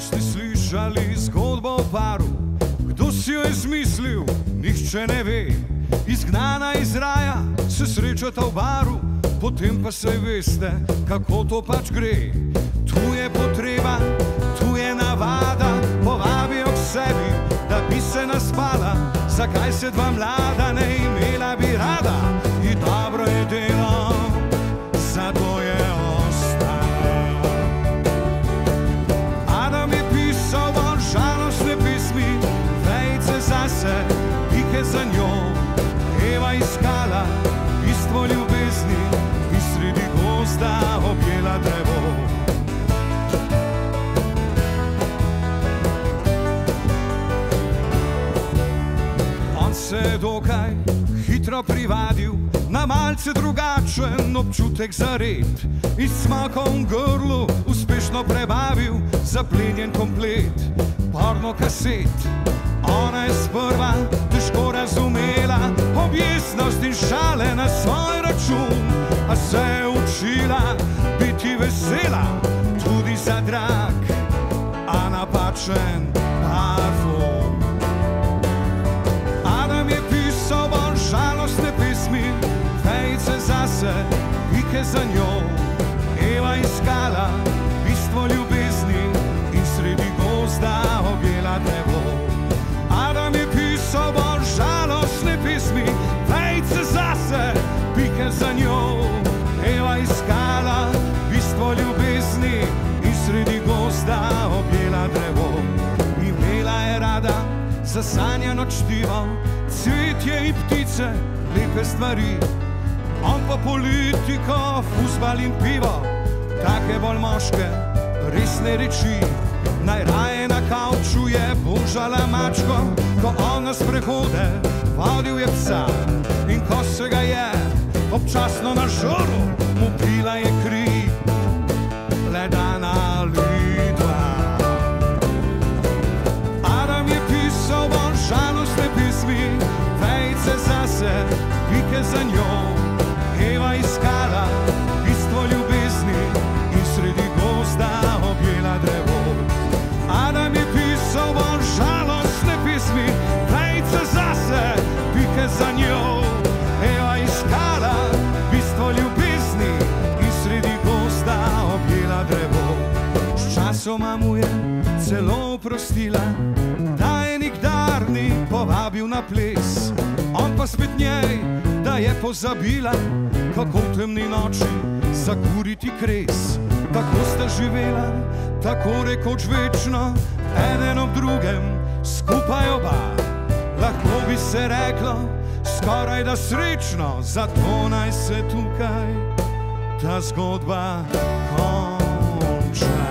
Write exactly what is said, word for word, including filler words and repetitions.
Najbrž ste slišali zgodbo o paru, kdo si jo izmislil, nihče ne ve. Izgnana iz raja se srečata v baru, potem pa saj veste, kako to pač gre. Tu je potreba, tu je navada, povabijo k sebi, da bi se naspala. Zakaj se dva mlada ne imela bi rada? In dobro je delo, zato je ostala. Adam je pisal bolj žalostne pismi, vejice zase, pike za njo. Eva iskala bistvo ljubezni in sredi gozda objela drevo. On se je dokaj hitro privadil na malce drugačen občutek za red in s smakom v grlu uspešno prebavil zaplenjen komplet porno kaset. Ona je sprva težko razumela objestnost in šale na svoj račun, a se je učila biti vesela tudi za drag, a napačen parfum. Adam je pisal bolj žalostne pismi, vejice zase, pike za njo. Eva iskala bistvo ljubezni in sredi gozda objela drevo. Adam je pisal bolj žalostne pismi, vejice zase, pike za njo. Eva iskala bistvo ljubezni in sredi gozda objela drevo. Imela je rada zasanjano čtivo, cvetje in ptice, lepe stvari. On pa politiko, fuzbal in pivo, take bolj moške, resne reči. Najraje na kavču je božala mačko, ko on na sprehode vodil je psa. In ko se ga je občasno nažuril, mu pila je kri ledana lidva. Adam je pisal bolj žalostne pismi, vejice zase, pike za njo. Eva iskala bistvo ljubezni in sredi gozda objela drevo. Adam je pisal bolj žalostne pismi, vejice zase, pike za njo. Eva iskala bistvo ljubezni in sredi gozda objela drevo. Sčasoma mu je celo oprostila, da je nikdar ni povabil na ples. On pa spet njej, da je pozabila, kako v temni noči zakuriti kres. Tako sta živela, tako rekoč večno, eden ob drugem, skupaj oba. Lahko bi se reklo, skoraj da srečno, zato naj se tukaj ta zgodba konča.